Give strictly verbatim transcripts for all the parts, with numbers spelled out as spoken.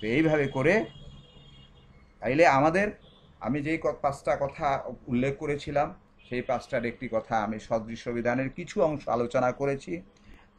আসবে। এইভাবে করে তাইলে আমাদের আমি যেই পাঁচটা কথা উল্লেখ করেছিলাম সেই পাঁচটার একটি কথা আমি সদৃশ বিধানের কিছু অংশ আলোচনা করেছি।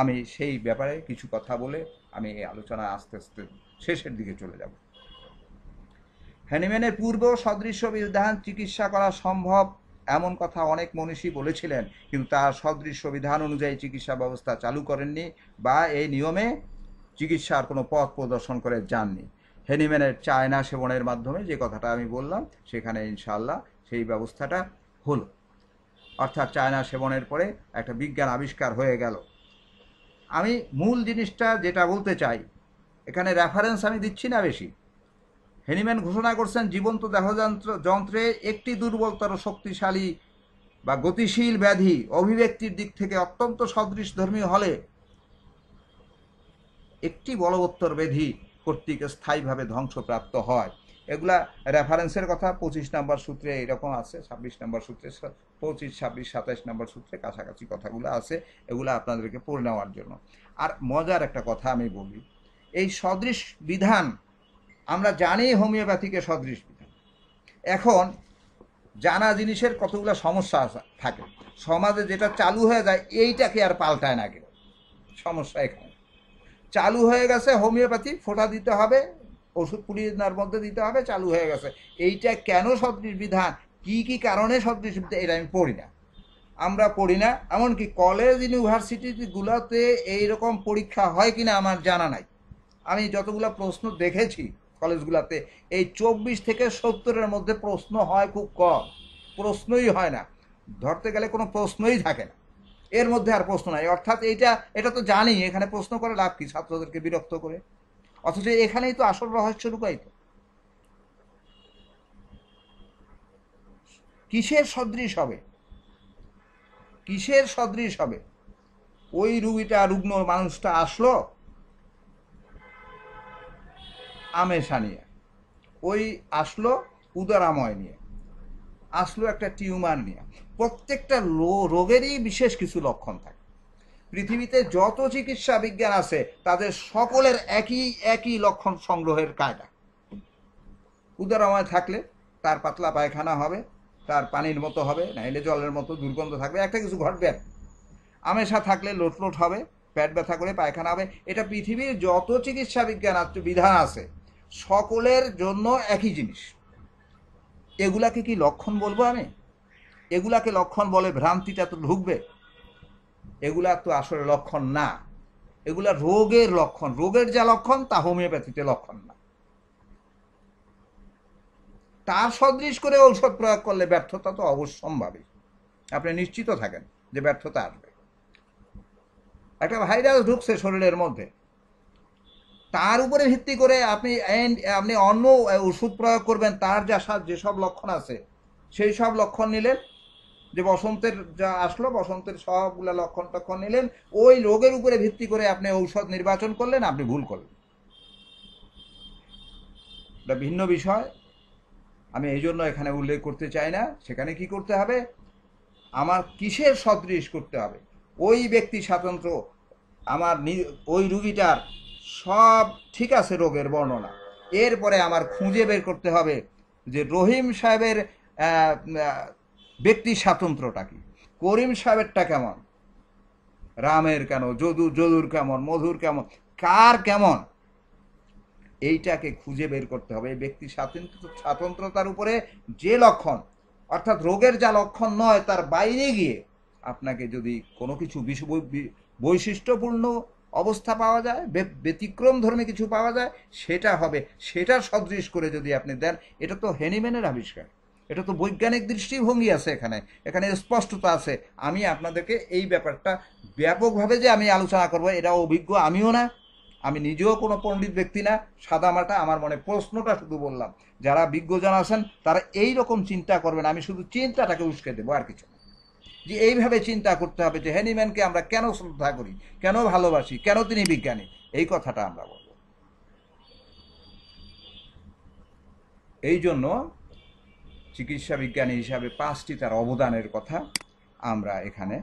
আমি সেই ব্যাপারে কিছু কথা বলে আমি এই আলোচনা আস্তে আস্তে শেষের দিকে চলে যাব। হ্যানিম্যানের পূর্ব সদৃশ্য বিধান চিকিৎসা করা সম্ভব এমন কথা অনেক মনীষী বলেছিলেন, কিন্তু তার সদৃশ্য বিধান অনুযায়ী চিকিৎসা ব্যবস্থা চালু করেননি বা এই নিয়মে চিকিৎসার কোনো পথ প্রদর্শন করে যাননি। হ্যানিম্যানের চায়না সেবনের মাধ্যমে যে কথাটা আমি বললাম সেখানে ইনশাল্লাহ সেই ব্যবস্থাটা হলো, অর্থাৎ চায়না সেবনের পরে একটা বিজ্ঞান আবিষ্কার হয়ে গেল। আমি মূল জিনিসটা যেটা বলতে চাই, এখানে রেফারেন্স আমি দিচ্ছি না বেশি। হ্যানিম্যান ঘোষণা করছেন জীবন্ত দেহযন্ত্র যন্ত্রে একটি দুর্বলতর শক্তিশালী বা গতিশীল ব্যাধি অভিব্যক্তির দিক থেকে অত্যন্ত সদৃশ ধর্মী হলে একটি বলবত্তর ব্যাধি কর্তৃক স্থায়ীভাবে ধ্বংসপ্রাপ্ত হয়। এগুলা রেফারেন্সের কথা পঁচিশ নম্বর সূত্রে এরকম আছে, ছাব্বিশ নম্বর সূত্রে, পঁচিশ ছাব্বিশ সাতাশ নম্বর সূত্রে কাছাকাছি কথাগুলো আছে। এগুলো আপনাদেরকে পড়ে নেওয়ার জন্য। আর মজার একটা কথা আমি বলি, এই সদৃশ বিধান আমরা জানি হোমিওপ্যাথিকে সদৃশ বিধান। এখন জানা জিনিসের কতগুলো সমস্যা থাকে, সমাজে যেটা চালু হয়ে যায় এইটাকে আর পাল্টায় না কেউ, সমস্যা এখানে চালু হয়ে গেছে হোমিওপ্যাথি, ফোঁটা দিতে হবে, ওষুধ পুলিনার মধ্যে দিতে হবে, চালু হয়ে গেছে। এইটা কেন সদৃশ বিধান, কী কী কারণে সদৃশ বিধান, এটা আমি পড়ি না, আমরা পড়ি না। এমনকি কলেজ ইউনিভার্সিটিগুলোতে এইরকম পরীক্ষা হয় কিনা আমার জানা নাই। আমি যতগুলো প্রশ্ন দেখেছি কলেজগুলোতে এই চব্বিশ থেকে সত্তরের মধ্যে প্রশ্ন হয় খুব কম, প্রশ্নই হয় না, ধরতে গেলে কোনো প্রশ্নই থাকে না, এর মধ্যে আর প্রশ্ন নাই। অর্থাৎ এইটা এটা তো জানি, এখানে প্রশ্ন করে লাভ কি, ছাত্রদেরকে বিরক্ত করে, অথচ এখানেই তো আসল রহস্য লুকায়িত। কিসের সদৃশ হবে, কিসের সদৃশ হবে? ওই রুগীটা, রুগ্ন মানুষটা আসলো আমেশা নিয়ে, ওই আসলো উদারাময় নিয়ে, আসলো একটা টিউমার নিয়ে। প্রত্যেকটা রোগেরই বিশেষ কিছু লক্ষণ থাকে। পৃথিবীতে যত চিকিৎসা বিজ্ঞান আছে তাদের সকলের একই একই লক্ষণ সংগ্রহের কায়দা। উদারাময় থাকলে তার পাতলা পায়খানা হবে, তার পানির মতো হবে, নাইলে জলের মতো দুর্গন্ধ থাকবে, একটা কিছু ঘটবে। আমেশা থাকলে লোটলোট হবে, পেট ব্যথা করে পায়খানা হবে। এটা পৃথিবীর যত চিকিৎসা বিজ্ঞান বিধান আছে সকলের জন্য একই জিনিস। এগুলাকে কি লক্ষণ বলবো আমি? এগুলাকে লক্ষণ বলে ভ্রান্তিটা তো ঢুকবে। এগুলা তো আসলে লক্ষণ না, এগুলা রোগের লক্ষণ। রোগের যা লক্ষণ তা হোমিওপ্যাথিতে লক্ষণ না। তার সদৃশ করে ঔষধ প্রয়োগ করলে ব্যর্থতা তো অবশ্যম্ভাবী, আপনি নিশ্চিত থাকেন যে ব্যর্থতা আসবে। একটা ভাইরাস ঢুকছে শরীরের মধ্যে, তার উপরে ভিত্তি করে আপনি আপনি অন্য ওষুধ প্রয়োগ করবেন, তার যা যেসব লক্ষণ আছে সেই সব লক্ষণ নিলেন, যে বসন্তের যা আসলো বসন্তের সবগুলো লক্ষণ টক্ষণ নিলেন, ওই রোগের উপরে ভিত্তি করে আপনি ঔষধ নির্বাচন করলেন, আপনি ভুল করলেন। এটা ভিন্ন বিষয়, আমি এই জন্য এখানে উল্লেখ করতে চাই না। সেখানে কি করতে হবে, আমার কিসের সদৃশ করতে হবে? ওই ব্যক্তি স্বাতন্ত্র, আমার ওই রুগীটার সব ঠিক আছে রোগের বর্ণনা, এরপরে আমার খুঁজে বের করতে হবে যে রহিম সাহেবের ব্যক্তি স্বাতন্ত্রটা কি, করিম সাহেবেরটা কেমন, রামের কেন, যদু যদুর কেমন, মধুর কেমন, কার কেমন, এইটাকে খুঁজে বের করতে হবে। এই ব্যক্তি স্বাতন্ত্র স্বাতন্ত্রতার উপরে যে লক্ষণ, অর্থাৎ রোগের যা লক্ষণ নয় তার বাইরে গিয়ে আপনাকে যদি কোনো কিছু বৈশিষ্ট্যপূর্ণ অবস্থা পাওয়া যায়, ব্যতিক্রম ধর্মে কিছু পাওয়া যায়, সেটা হবে, সেটা সদৃশ করে যদি আপনি দেন। এটা তো হ্যানিম্যানের আবিষ্কার, এটা তো বৈজ্ঞানিক দৃষ্টিভঙ্গি আছে, এখানে এখানে স্পষ্টতা আছে। আমি আপনাদেরকে এই ব্যাপারটা ব্যাপকভাবে যে আমি আলোচনা করব এটা অভিজ্ঞ আমিও না, আমি নিজেও কোনো পণ্ডিত ব্যক্তি না, সাদামাটা আমার মনে প্রশ্নটা শুধু বললাম। যারা বিজ্ঞজন আছেন তারা এই রকম চিন্তা করবেন, আমি শুধু চিন্তাটাকে উস্কে দেবো আর কিছু না। যে এইভাবে চিন্তা করতে হবে যে হ্যানিম্যানকে আমরা কেন শ্রদ্ধা করি, কেন ভালোবাসি, কেন তিনি বিজ্ঞানী, এই কথাটা আমরা বলব। এই জন্য চিকিৎসা বিজ্ঞানী হিসাবে পাঁচটি তার অবদানের কথা আমরা এখানে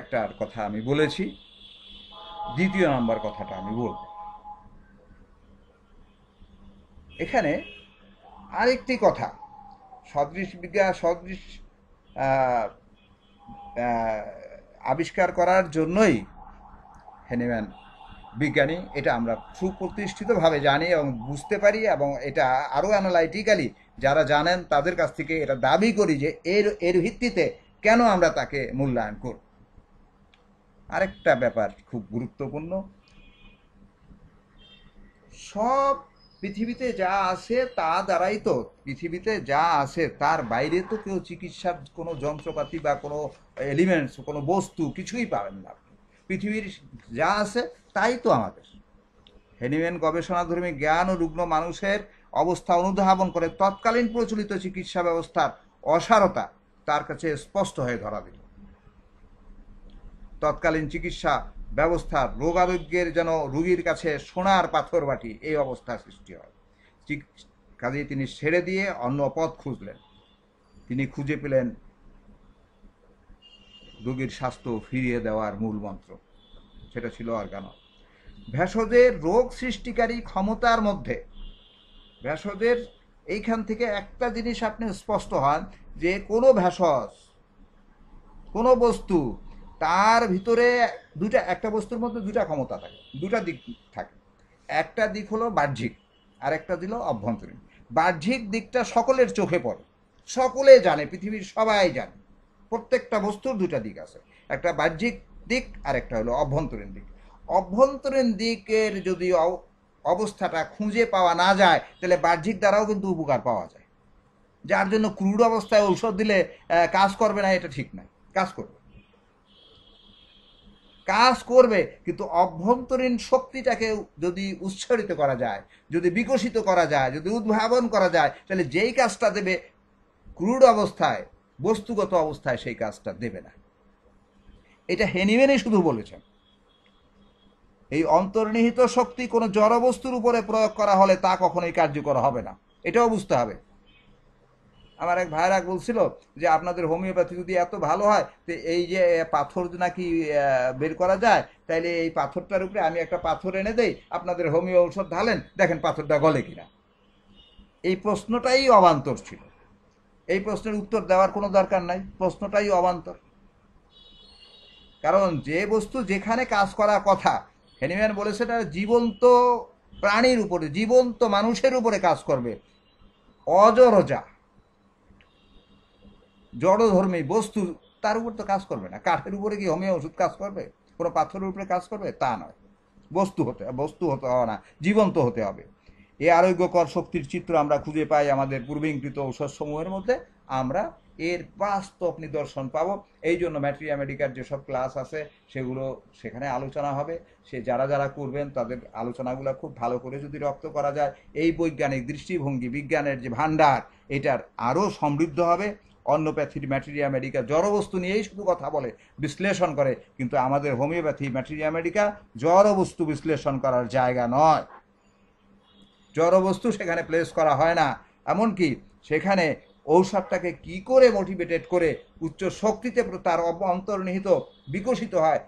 একটার কথা আমি বলেছি। দ্বিতীয় নম্বর কথাটা আমি বলব, এখানে আরেকটি কথা, সদৃশ বিজ্ঞান সদৃশ আবিষ্কার করার জন্যই হ্যানিম্যান বিজ্ঞানী, এটা আমরা সুপ্রতিষ্ঠিতভাবে জানি এবং বুঝতে পারি এবং এটা আরও অ্যানালাইটিক্যালি যারা জানেন তাদের কাছ থেকে এটা দাবি করি যে এর এর ভিত্তিতে কেন আমরা তাকে মূল্যায়ন করব। আরেকটা ব্যাপার খুব গুরুত্বপূর্ণ, সব পৃথিবীতে যা আছে তা দ্বারাই তো, পৃথিবীতে যা আছে তার বাইরে তো কেউ চিকিৎসার কোনো যন্ত্রপাতি বা কোনো এলিমেন্টস কোনো বস্তু কিছুই পাবেন না। পৃথিবীর যা আছে তাই তো আমাদের। হ্যানিম্যান গবেষণাধর্মী জ্ঞান ও রুগ্ন মানুষের অবস্থা অনুধাবন করে তৎকালীন প্রচলিত চিকিৎসা ব্যবস্থার অসারতা তার কাছে স্পষ্ট হয়ে ধরা দিল। তৎকালীন চিকিৎসা ব্যবস্থার রোগারোগ্যের যেন রুগীর কাছে সোনার পাথর বাটি, এই অবস্থা সৃষ্টি হয়। কাজেই তিনি ছেড়ে দিয়ে অন্য পথ খুঁজলেন। তিনি খুঁজে পেলেন রোগীর স্বাস্থ্য ফিরিয়ে দেওয়ার মূল মন্ত্র, সেটা ছিল অর্গানো। ভেষজের রোগ সৃষ্টিকারী ক্ষমতার মধ্যে ভেষজের এইখান থেকে একটা জিনিস আপনি স্পষ্ট হন যে কোনো ভেষজ কোনো বস্তু তার ভিতরে দুটা একটা বস্তুর মধ্যে দুটা ক্ষমতা থাকে, দুটা দিক থাকে। একটা দিক হলো বাহ্যিক, আর একটা দিল অভ্যন্তরীণ। বাহ্যিক দিকটা সকলের চোখে পড়ে, সকলে জানে, পৃথিবীর সবাই জানে প্রত্যেকটা বস্তুর দুটা দিক আছে, একটা বাহ্যিক দিক আর একটা হলো অভ্যন্তরীণ দিক। অভ্যন্তরীণ দিকের যদি অবস্থাটা খুঁজে পাওয়া না যায় তাহলে বাহ্যিক দ্বারাও কিন্তু উপকার পাওয়া যায়, যার জন্য ক্রুড অবস্থায় ঔষধ দিলে কাজ করবে না এটা ঠিক নয়, কাজ করবে কাজ করবে কিন্তু অভ্যন্তরীণ শক্তিটাকে যদি উৎসারিত করা যায়, যদি বিকশিত করা যায়, যদি উদ্ভাবন করা যায় তাহলে যেই কাজটা দেবে ক্রুড অবস্থায় বস্তুগত অবস্থায় সেই কাজটা দেবে না। এটা হ্যানিম্যানই শুধু বলেছেন। এই অন্তর্নিহিত শক্তি কোনো জড়বস্তুর উপরে প্রয়োগ করা হলে তা কখনোই কার্যকর হবে না, এটাও বুঝতে হবে। আমার এক ভাইরা বলছিল যে আপনাদের হোমিওপ্যাথি যদি এত ভালো হয় তো এই যে পাথর নাকি বের করা যায়, তাইলে এই পাথরটার উপরে আমি একটা পাথর এনে দেই, আপনাদের হোমিও ঔষধ ঢালেন, দেখেন পাথরটা গলে কিনা। এই প্রশ্নটাই অবান্তর ছিল, এই প্রশ্নের উত্তর দেওয়ার কোনো দরকার নাই, প্রশ্নটাই অবান্তর। কারণ যে বস্তু যেখানে কাজ করার কথা হ্যানিম্যান বলেছে এটা জীবন্ত প্রাণীর উপরে, জীবন্ত মানুষের উপরে কাজ করবে, অজরজা জড়ধর্মী বস্তু তার উপর তো কাজ করবে না। কাঠের উপরে কি হোমিও ওষুধ কাজ করবে? কোনো পাথরের উপরে কাজ করবে? তা নয়। বস্তু হতে বস্তু হতে হবে না, জীবন্ত হতে হবে। এই আরোগ্যকর শক্তির চিত্র আমরা খুঁজে পাই আমাদের পূর্বীকৃত ঔষধ সমূহের মধ্যে, আমরা এর বাস্তব নিদর্শন পাবো। এই জন্য ম্যাট্রিয়া মেডিকার যেসব ক্লাস আছে সেগুলো সেখানে আলোচনা হবে, সে যারা যারা করবেন তাদের আলোচনাগুলো খুব ভালো করে যদি রপ্ত করা যায় এই বৈজ্ঞানিক দৃষ্টিভঙ্গি, বিজ্ঞানের যে ভাণ্ডার, এটার আরও সমৃদ্ধ হবে। অন্যপ্যাথির ম্যাটেরিয়া মেডিকা জড়বস্তু নিয়েই শুধু কথা বলে, বিশ্লেষণ করে, কিন্তু আমাদের হোমিওপ্যাথি ম্যাটেরিয়া মেডিকা জড়বস্তু বিশ্লেষণ করার জায়গা নয়, জড়বস্তু সেখানে প্লেস করা হয় না। এমনকি সেখানে ঔষধটাকে কি করে মোটিভেটেড করে উচ্চ শক্তিতে তার অন্তর্নিহিত বিকশিত হয়,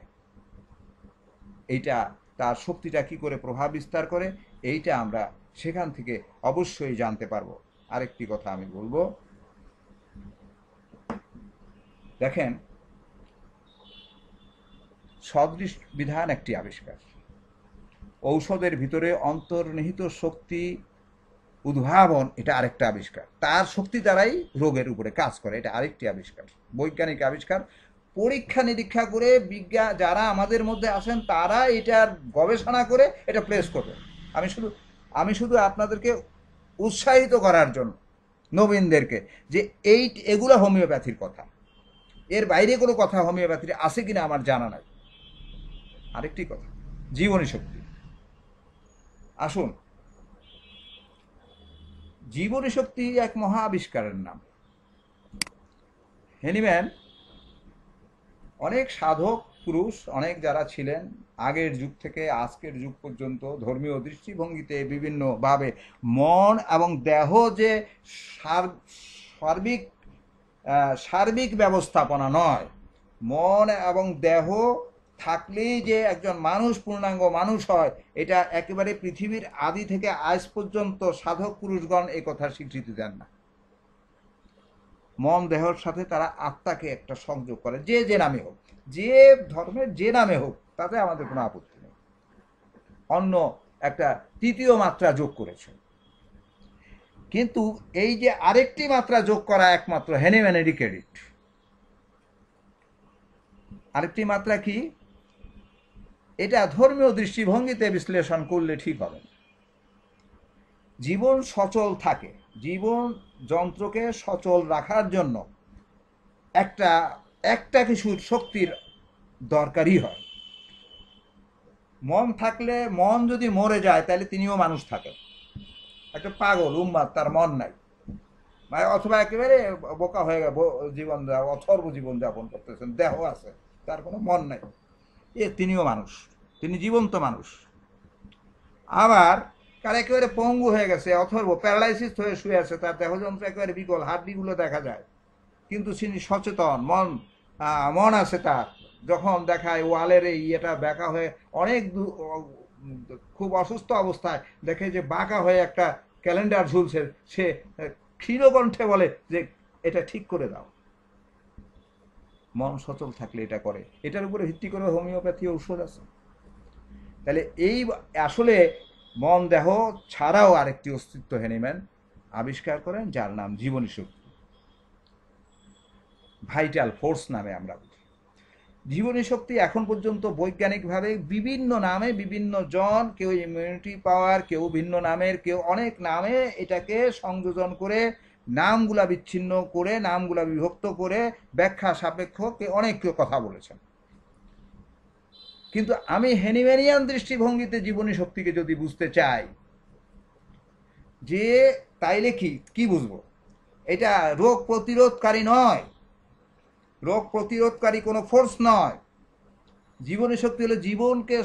এইটা তার শক্তিটা কি করে প্রভাব বিস্তার করে, এইটা আমরা সেখান থেকে অবশ্যই জানতে পারবো। আরেকটি কথা আমি বলবো, দেখেন সদৃশ বিধান একটি আবিষ্কার, ঔষধের ভিতরে অন্তর্নিহিত শক্তি উদ্ভাবন এটা আরেকটা আবিষ্কার, তার শক্তি দ্বারাই রোগের উপরে কাজ করে, এটা আরেকটি আবিষ্কার, বৈজ্ঞানিক আবিষ্কার। পরীক্ষা নিরীক্ষা করে বিজ্ঞান যারা আমাদের মধ্যে আছেন তারা এটার গবেষণা করে এটা প্লেস করবে। আমি শুধু আমি শুধু আপনাদেরকে উৎসাহিত করার জন্য নবীনদেরকে যে এই এগুলো হোমিওপ্যাথির কথা, এর বাইরে কোনো কথা হোমিওপ্যাথির আছে কিনা আমার জানা নাই। আরেকটি কথা, জীবনী শক্তি। আসুন, জীবনী শক্তি এক মহা আবিষ্কারের নাম। হ্যানিম্যান অনেক সাধক পুরুষ অনেক যারা ছিলেন আগের যুগ থেকে আজকের যুগ পর্যন্ত ধর্মীয় দৃষ্টিভঙ্গিতে বিভিন্নভাবে মন এবং দেহ যে সার্বিক সার্বিক ব্যবস্থাপনা নয়, মন এবং দেহ থাকলেই যে একজন মানুষ পূর্ণাঙ্গ মানুষ হয় এটা একেবারে পৃথিবীর আদি থেকে আজ পর্যন্ত সাধক পুরুষগণ এই কথার স্বীকৃতি দেন না। মন দেহর সাথে তারা আত্মাকে একটা সংযোগ করে, যে যে নামে হোক, যে ধর্মের যে নামে হোক, তাতে আমাদের কোনো আপত্তি নেই। অন্য একটা তৃতীয় মাত্রা যোগ করেছে, কিন্তু এই যে আরেকটি মাত্রা যোগ করা একমাত্র হেনেমেনেরই ক্রেডিট। আরেকটি মাত্রা কি, এটা ধর্মীয় দৃষ্টিভঙ্গিতে বিশ্লেষণ করলে ঠিক হবে। জীবন সচল থাকে, জীবন যন্ত্রকে সচল রাখার জন্য একটা একটা কিছুর শক্তির দরকারই হয়। মন থাকলে, মন যদি মরে যায় তাহলে তিনিও মানুষ থাকেন। একটা পাগল উম্মাদ, তার মন নাই, অথবা একেবারে বোকা হয়ে গেল, জীবন অথর্ব জীবন যাপন করতেছেন, দেহ আছে তার কোনো মন নাই, এ তিনিও মানুষ, তিনি জীবন্ত মানুষ। আবার কার একেবারে পঙ্গু হয়ে গেছে, অথর্ব প্যারালাইসিস হয়ে শুয়ে আছে, তার দেহযন্ত্র একেবারে বিকল, হাড্ডিগুলো দেখা যায়, কিন্তু তিনি সচেতন, মন মন আছে তার। যখন দেখায় ওয়ালের এই ইয়েটা ব্যাকা হয়ে অনেক খুব অসুস্থ অবস্থায় দেখে যে বাঁকা হয়ে একটা ক্যালেন্ডার ঝুলছে, সে ক্ষীণকণ্ঠে বলে যে এটা ঠিক করে দাও। মন সচল থাকলে এটা করে। এটার উপরে ভিত্তি করে হোমিওপ্যাথি ঔষধ আছে। তাহলে এই আসলে মন দেহ ছাড়াও আরেকটি অস্তিত্ব হেনিম্যান আবিষ্কার করেন, যার নাম জীবনী শক্তি, ভাইটাল ফোর্স নামে আমরা বুঝি। জীবনী শক্তি এখন পর্যন্ত বৈজ্ঞানিকভাবে বিভিন্ন নামে বিভিন্ন জন, কেউ ইমিউনিটি পাওয়ার, কেউ ভিন্ন নামের, কেউ অনেক নামে এটাকে সংযোজন করে, নামগুলা বিচ্ছিন্ন করে, নামগুলা বিভক্ত করে ব্যাখ্যা সাপেক্ষ অনেক কথা বলেছেন। কিন্তু আমি হেনিম্যানিয়ান দৃষ্টিভঙ্গিতে জীবনী শক্তিকে যদি বুঝতে চাই, যে তাইলে কি কি বুঝবো? এটা রোগ প্রতিরোধকারী নয়, রোগ প্রতিরোধকারী কোনো ফোর্স নয়। জীবনী শক্তি হলো জীবনকে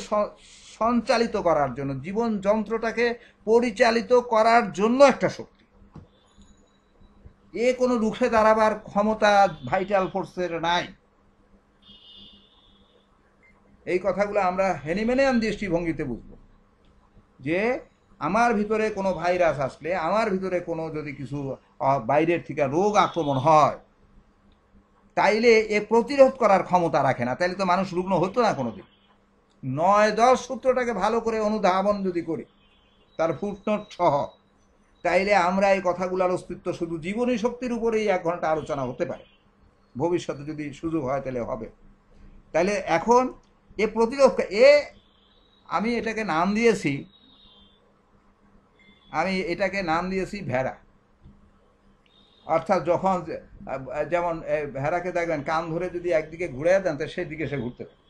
সঞ্চালিত করার জন্য, জীবন যন্ত্রটাকে পরিচালিত করার জন্য একটা শক্তি। এ কোনো রুখে দাঁড়াবার ক্ষমতা ভাইটাল ফোর্সের নাই। এই কথাগুলো আমরা হেনিম্যানিয়ান দৃষ্টিভঙ্গিতে বুঝব, যে আমার ভিতরে কোনো ভাইরাস আসলে, আমার ভিতরে কোনো যদি কিছু বাইরের থেকে রোগ আক্রমণ হয়, তাইলে এ প্রতিরোধ করার ক্ষমতা রাখে না, তাইলে তো মানুষ রুগ্ন হতো না কোনোদিন। নয় দশ সূত্রটাকে ভালো করে অনুধাবন যদি করি, তার ফুটনোট সহ, তাইলে আমরা এই কথাগুলোর অস্তিত্ব শুধু জীবনী শক্তির উপরেই এক ঘন্টা আলোচনা হতে পারে, ভবিষ্যতে যদি সুযোগ হয় তাহলে হবে। তাইলে এখন এ প্রতিরোধ, এ আমি এটাকে নাম দিয়েছি, আমি এটাকে নাম দিয়েছি ভেড়া। অর্থাৎ যখন যেমন ভেড়াকে দেখবেন কান ধরে যদি একদিকে ঘুরে দেন, তো সেদিকে সে ঘুরতে পারে,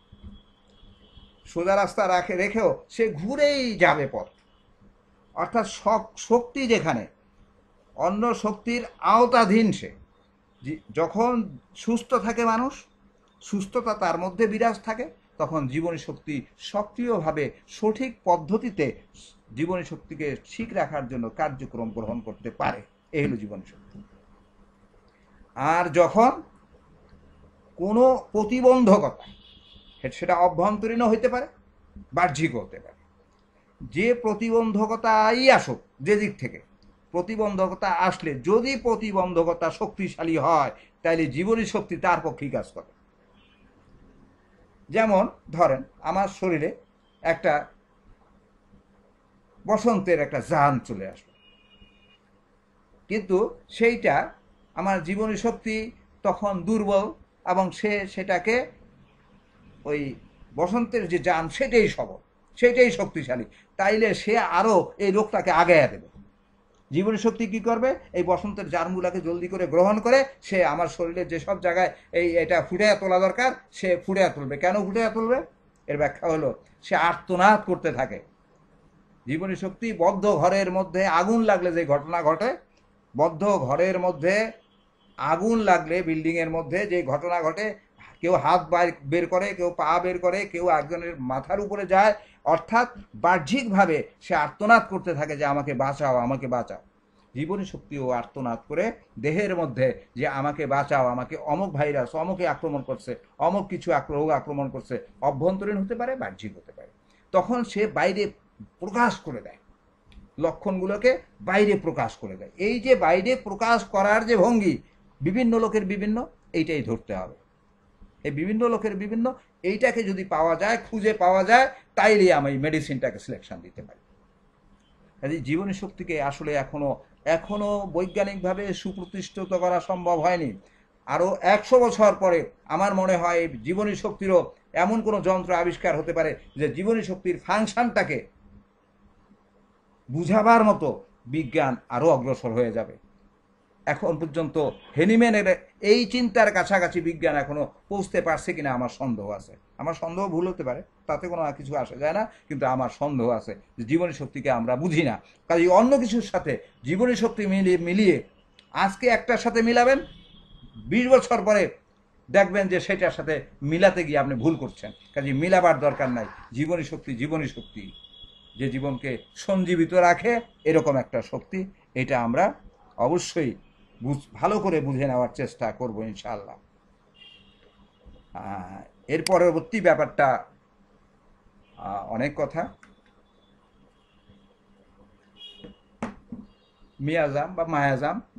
সোজা রাস্তা রাখে রেখেও সে ঘুরেই যাবে পথ। অর্থাৎ শক্তি যেখানে, অন্য শক্তির আওতাধীন সে। যখন সুস্থ থাকে মানুষ, সুস্থতা তার মধ্যে বিরাজ থাকে, তখন জীবনী শক্তি সক্রিয়ভাবে সঠিক পদ্ধতিতে জীবনী শক্তিকে ঠিক রাখার জন্য কার্যক্রম গ্রহণ করতে পারে। এই হলো জীবনী শক্তি। আর যখন কোনো প্রতিবন্ধকতা, সেটা অভ্যন্তরীণও হইতে পারে, বাহ্যিকও হতে পারে, যে প্রতিবন্ধকতাই আসুক, যে দিক থেকে প্রতিবন্ধকতা আসলে, যদি প্রতিবন্ধকতা শক্তিশালী হয় তাহলে জীবনী শক্তি তার পক্ষেই কাজ করে। যেমন ধরেন আমার শরীরে একটা বসন্তের একটা জান চলে আসবে, কিন্তু সেইটা আমার জীবনী শক্তি তখন দুর্বল, এবং সে সেটাকে ওই বসন্তের যে জান সেটাই সবল, সেটাই শক্তিশালী, তাইলে সে আরও এই রোগটাকে আগায়া দেবে। জীবনী শক্তি কি করবে, এই বসন্তের জার্মগুলাকে জলদি করে গ্রহণ করে সে আমার শরীরে যেসব জায়গায় এই এটা ফুটিয়ে তোলা দরকার সে ফুটিয়ে তুলবে। কেন ফুটিয়ে তুলবে? এর ব্যাখ্যা হলো সে আর্তনাদ করতে থাকে। জীবনী শক্তি বদ্ধ ঘরের মধ্যে আগুন লাগলে যে ঘটনা ঘটে, বদ্ধ ঘরের মধ্যে আগুন লাগলে বিল্ডিংয়ের মধ্যে যে ঘটনা ঘটে, কেউ হাত বের করে, কেউ পা বের করে, কেউ একজনের মাথার উপরে যায়, অর্থাৎ বাহ্যিকভাবে সে আর্তনাদ করতে থাকে যে আমাকে বাঁচাও, আমাকে বাঁচাও। जीवनी शक्ति ओ आर्तनाद करे देहेर मध्य जे आमाके बाँचाओ आमाके अमुक भाइरास अमुके आक्रमण करछे अमुक किछु रोग आक्रमण करछे अभ्यंतरीण होते पारे बाह्यिक होते पारे तखन से बाइरे प्रकाश करे देय लक्षणगुलोके बाइरे प्रकाश करे देय। एई जे बाइरे प्रकाश करार जे भंगी विभिन्न लोकेर विभिन्न एइटाई धरते हबे ए विभिन्न लोकेर विभिन्न एइटाके जदि पावा जाय खुजे पावा जाय ताइले आमि मेडिसिनटाके सिलेक्शन दिते पारि। काजेई जीवन शक्तिके आसले एखोनो एखोनो वैज्ञानिकभावे सुप्रतिष्ठित करा सम्भव हयनि। आरो एकशो बछर परे आमार मने हय जीवनी शक्तिरो एमन कोनो यंत्र आविष्कार होते पारे जे जीवनी शक्तिर फांशनटाके बुझाबार मतो विज्ञान आरो अग्रसर हये जाबे। एखन पर्यन्त हेनिमेनेर एई चिंतार काछाकाछि विज्ञान एखोनो पौंछते पारछे किना आमार सन्देह आछे। आमार सन्देह भूल होते पारे ताते कोनो किछु आसा जाय ना किन्तु आमार सन्देह आछे जे जीवनी शक्तिके आमरा बुझि ना। काजेई अन्य किछुर साथे जीवनी शक्ति मिलिये मिलिये आजके एकटार साथे मिलाबेन बीस बछर परे देखबेन जे सेटार साथे मिलाते गिये आपनि भूल करछेन। काजेई मिलाबार दरकार नाई। जीवनी शक्ति जीवनी शक्ति जे जीवन के संजीवित राखे एरकम एकटा शक्ति एटा आमरा अवश्यई भालो करे बुझे नेওয়ার चेष्टा करब इंशाल्लाह। एर परवर्ती ব্যাপারটা अनेक कथा मियाजाम बा मायाजाम